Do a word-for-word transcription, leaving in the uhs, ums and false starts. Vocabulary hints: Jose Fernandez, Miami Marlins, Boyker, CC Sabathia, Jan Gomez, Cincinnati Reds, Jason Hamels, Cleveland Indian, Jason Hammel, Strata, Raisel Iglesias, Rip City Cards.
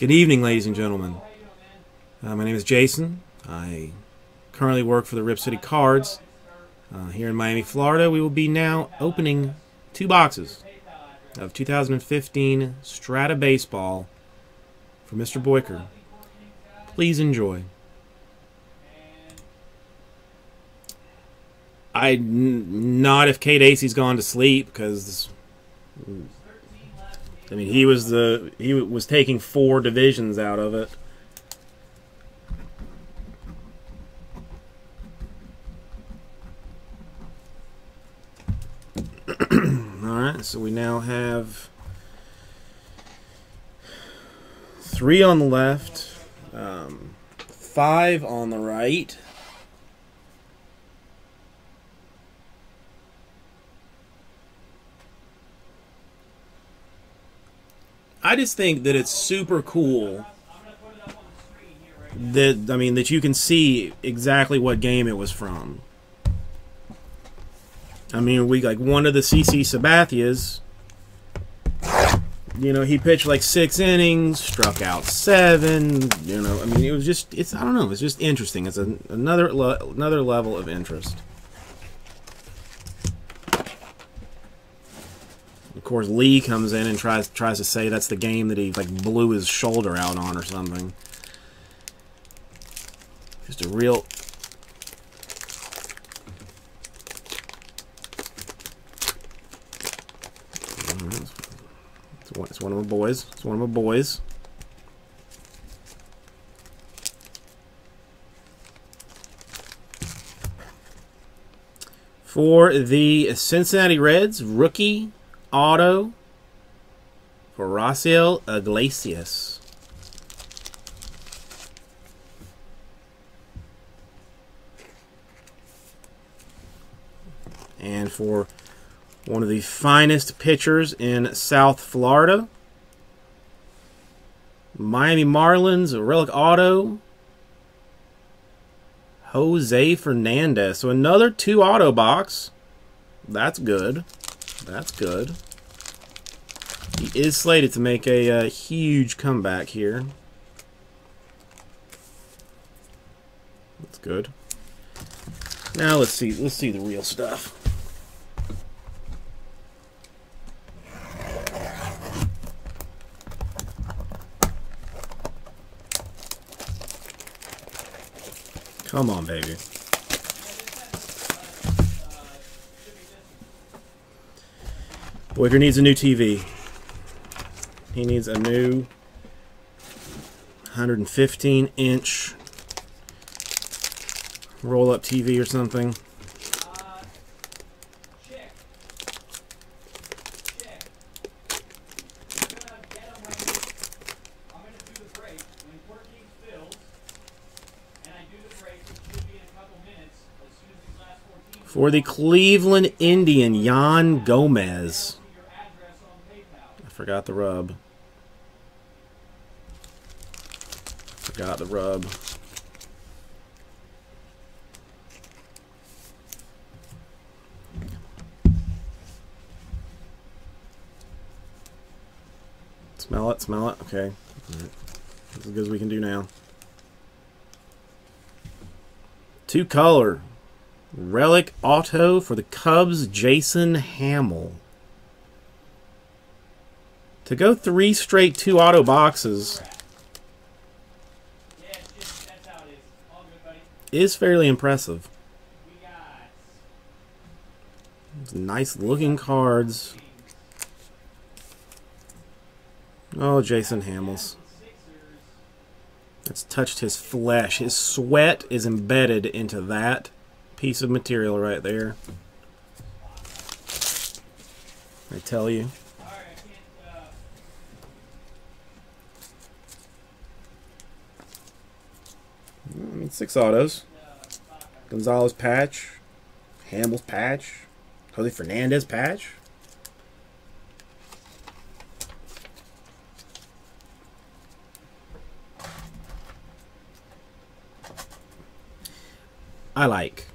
Good evening, ladies and gentlemen. Uh, my name is Jason. I currently work for the Rip City Cards uh, here in Miami, Florida. We will be now opening two boxes of two thousand fifteen Strata Baseball for Mister Boyker. Please enjoy. I n not if Kate Acey's gone to sleep, because I mean he was the he was taking four divisions out of it. All right, so we now have three on the left, um, five on the right. I just think that it's super cool that, I mean, that you can see exactly what game it was from. I mean, we, like, one of the C C Sabathias, you know, he pitched like six innings, struck out seven, you know, I mean, it was just, it's, I don't know, it's just interesting. It's a, another, le another level of interest. Of course, Lee comes in and tries tries to say that's the game that he like blew his shoulder out on or something. Just a real it's one, it's one of my boys. It's one of my boys. For the Cincinnati Reds, rookie auto for Raisel Iglesias. And for one of the finest pitchers in South Florida, Miami Marlins, a relic auto, Jose Fernandez. So another two auto box. That's good. That's good. He is slated to make a, a huge comeback here. That's good. Now let's see. Let's see the real stuff. Come on, baby. Boyker needs a new T V. He needs a new one hundred fifteen inch roll-up T V or something. Uh, check. Check. For the Cleveland Indian, Jan Gomez. Forgot the rub. Forgot the rub. Smell it, smell it. Okay. All right. That's as good as we can do now. Two color. Relic auto for the Cubs, Jason Hammel. To go three straight two auto boxes is fairly impressive. Nice looking cards. Oh, Jason Hamels. It's touched his flesh. His sweat is embedded into that piece of material right there. I tell you. I mean, six autos. Gonzalez patch, Hamels patch, Jose Fernandez patch. I like.